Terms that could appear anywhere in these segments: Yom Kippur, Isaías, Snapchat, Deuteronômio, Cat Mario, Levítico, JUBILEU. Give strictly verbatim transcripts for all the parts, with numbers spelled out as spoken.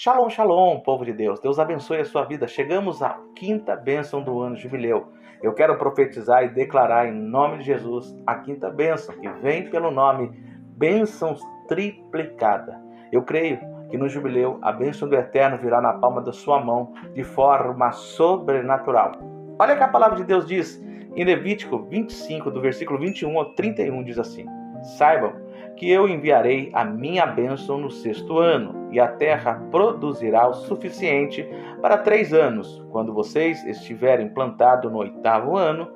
Shalom, shalom, povo de Deus. Deus abençoe a sua vida. Chegamos à quinta bênção do ano jubileu. Eu quero profetizar e declarar em nome de Jesus a quinta bênção, que vem pelo nome bênção triplicada. Eu creio que no jubileu a bênção do Eterno virá na palma da sua mão de forma sobrenatural. Olha que a palavra de Deus diz em Levítico vinte e cinco, do versículo vinte e um ao trinta e um, diz assim: saibam que eu enviarei a minha bênção no sexto ano, e a terra produzirá o suficiente para três anos. Quando vocês estiverem plantados no oitavo ano,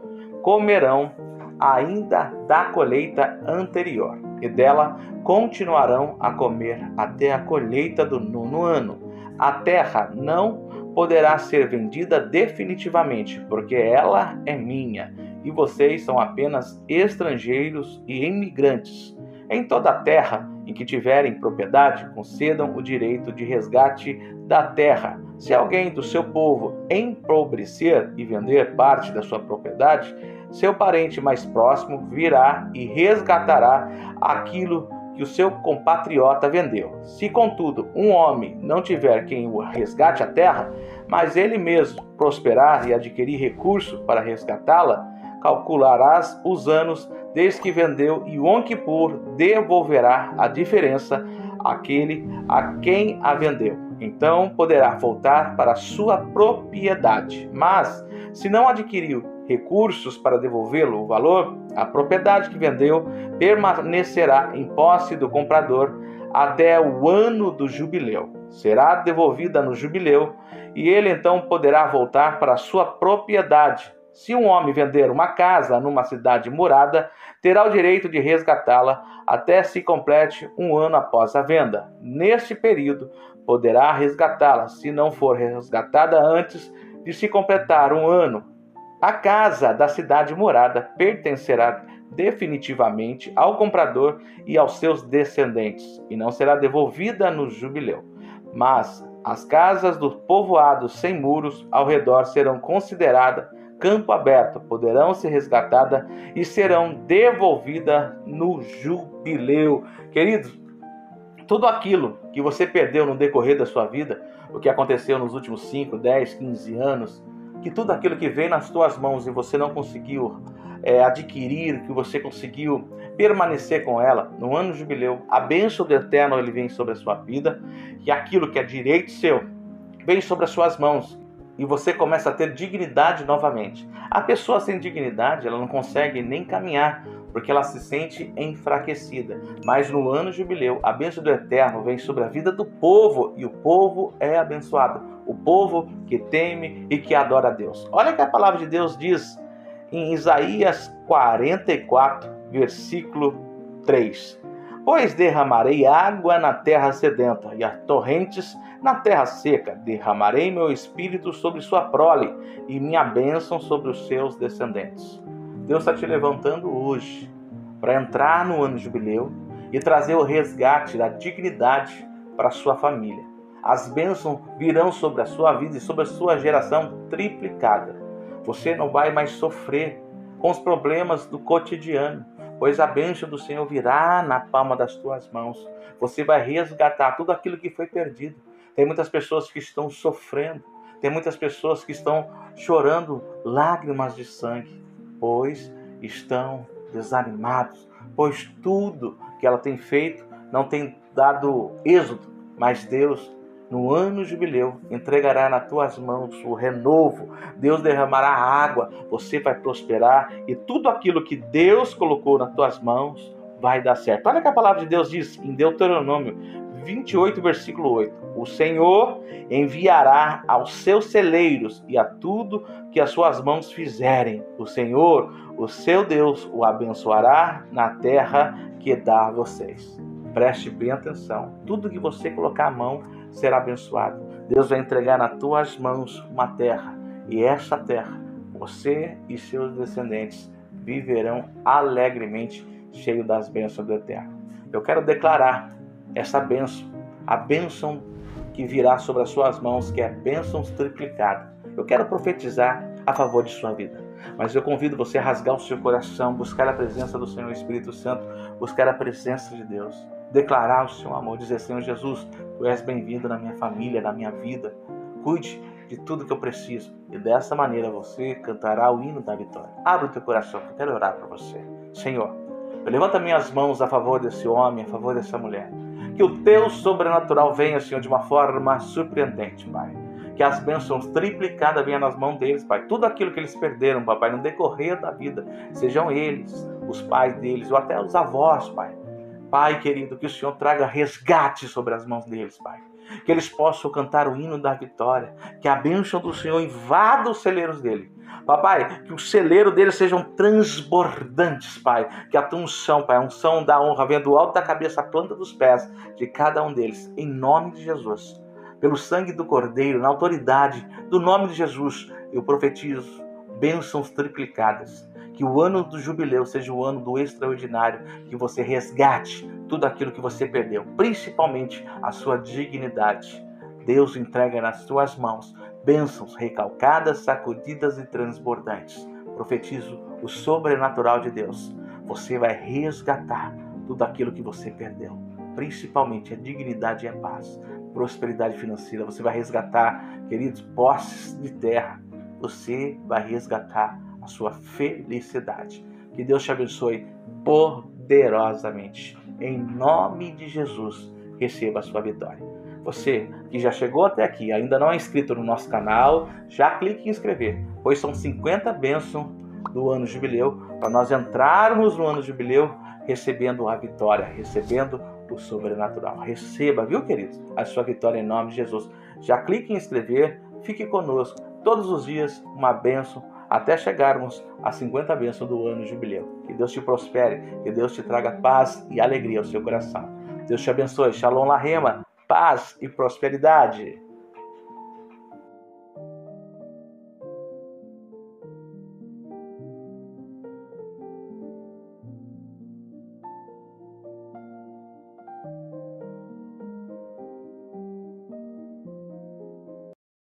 comerão ainda da colheita anterior, e dela continuarão a comer até a colheita do nono ano. A terra não poderá ser vendida definitivamente, porque ela é minha, e vocês são apenas estrangeiros e imigrantes. Em toda a terra em que tiverem propriedade, concedam o direito de resgate da terra. Se alguém do seu povo empobrecer e vender parte da sua propriedade, seu parente mais próximo virá e resgatará aquilo que o seu compatriota vendeu. Se, contudo, um homem não tiver quem o resgate a terra, mas ele mesmo prosperar e adquirir recurso para resgatá-la, calcularás os anos desde que vendeu, e Yom Kippur devolverá a diferença àquele a quem a vendeu. Então poderá voltar para sua propriedade. Mas, se não adquiriu recursos para devolvê-lo o valor, a propriedade que vendeu permanecerá em posse do comprador até o ano do jubileu. Será devolvida no jubileu, e ele então poderá voltar para sua propriedade. Se um homem vender uma casa numa cidade murada, terá o direito de resgatá-la até se complete um ano após a venda. Neste período, poderá resgatá-la, se não for resgatada antes de se completar um ano. A casa da cidade murada pertencerá definitivamente ao comprador e aos seus descendentes, e não será devolvida no jubileu. Mas as casas do povoado sem muros ao redor serão consideradas campo aberto, poderão ser resgatadas e serão devolvidas no jubileu. Queridos, tudo aquilo que você perdeu no decorrer da sua vida, o que aconteceu nos últimos cinco, dez, quinze anos, que tudo aquilo que vem nas suas mãos e você não conseguiu é, adquirir, que você conseguiu permanecer com ela, no ano jubileu, a bênção do Eterno ele vem sobre a sua vida, e aquilo que é direito seu vem sobre as suas mãos. E você começa a ter dignidade novamente. A pessoa sem dignidade, ela não consegue nem caminhar, porque ela se sente enfraquecida. Mas no ano jubileu, a bênção do Eterno vem sobre a vida do povo, e o povo é abençoado. O povo que teme e que adora a Deus. Olha que a palavra de Deus diz em Isaías quarenta e quatro, versículo três. Pois derramarei água na terra sedenta, e as torrentes na terra seca. Derramarei meu espírito sobre sua prole, e minha bênção sobre os seus descendentes. Deus está te levantando hoje para entrar no ano jubileu e trazer o resgate da dignidade para sua família. As bênçãos virão sobre a sua vida e sobre a sua geração triplicada. Você não vai mais sofrer com os problemas do cotidiano, pois a bênção do Senhor virá na palma das tuas mãos. Você vai resgatar tudo aquilo que foi perdido. Tem muitas pessoas que estão sofrendo. Tem muitas pessoas que estão chorando lágrimas de sangue, pois estão desanimados, pois tudo que ela tem feito não tem dado êxito. Mas Deus, no ano jubileu, entregará nas tuas mãos o renovo. Deus derramará água, você vai prosperar, e tudo aquilo que Deus colocou nas tuas mãos vai dar certo. Olha o que a palavra de Deus diz em Deuteronômio vinte e oito, versículo oito. O Senhor enviará aos seus celeiros e a tudo que as suas mãos fizerem. O Senhor, o seu Deus, o abençoará na terra que dá a vocês. Preste bem atenção. Tudo que você colocar a mão será abençoado. Deus vai entregar nas tuas mãos uma terra, e essa terra, você e seus descendentes viverão alegremente, cheio das bênçãos do Eterno. Eu quero declarar essa bênção, a bênção que virá sobre as suas mãos, que é bênção triplicada. Eu quero profetizar a favor de sua vida. Mas eu convido você a rasgar o seu coração, buscar a presença do Senhor Espírito Santo, buscar a presença de Deus. declarar o seu amor, dizer: Senhor Jesus, Tu és bem-vindo na minha família, na minha vida, cuide de tudo que eu preciso. E dessa maneira você cantará o hino da vitória. Abre o teu coração, que eu quero orar para você. Senhor, eu levanto as minhas mãos a favor desse homem, a favor dessa mulher. Que o teu sobrenatural venha, Senhor, de uma forma surpreendente, Pai. Que as bênçãos triplicadas venham nas mãos deles, Pai. Tudo aquilo que eles perderam, Pai, no decorrer da vida, sejam eles, os pais deles, ou até os avós, Pai. Pai querido, que o Senhor traga resgate sobre as mãos deles, Pai. Que eles possam cantar o hino da vitória. Que a bênção do Senhor invada os celeiros dele. Papai, que o celeiro deles sejam transbordantes, Pai. Que a tua unção, Pai, a unção da honra venha do alto da cabeça à planta dos pés de cada um deles. Em nome de Jesus. Pelo sangue do Cordeiro, na autoridade do nome de Jesus, eu profetizo bênçãos triplicadas. Que o ano do jubileu seja o ano do extraordinário, que você resgate tudo aquilo que você perdeu, principalmente a sua dignidade. Deus entrega nas tuas mãos bênçãos recalcadas, sacudidas e transbordantes. Profetizo o sobrenatural de Deus. Você vai resgatar tudo aquilo que você perdeu, principalmente a dignidade e a paz. Prosperidade financeira, você vai resgatar, queridos, posses de terra, você vai resgatar a sua felicidade. Que Deus te abençoe poderosamente, em nome de Jesus. Receba a sua vitória. Você que já chegou até aqui, ainda não é inscrito no nosso canal, já clique em inscrever, pois são cinquenta bênçãos do ano jubileu, para nós entrarmos no ano jubileu recebendo a vitória, recebendo o sobrenatural. Receba, viu, queridos, a sua vitória em nome de Jesus. Já clique em inscrever, fique conosco todos os dias, uma bênção, até chegarmos a cinquenta bênçãos do ano jubileu. Que Deus te prospere, que Deus te traga paz e alegria ao seu coração. Deus te abençoe. Shalom Lahema, paz e prosperidade.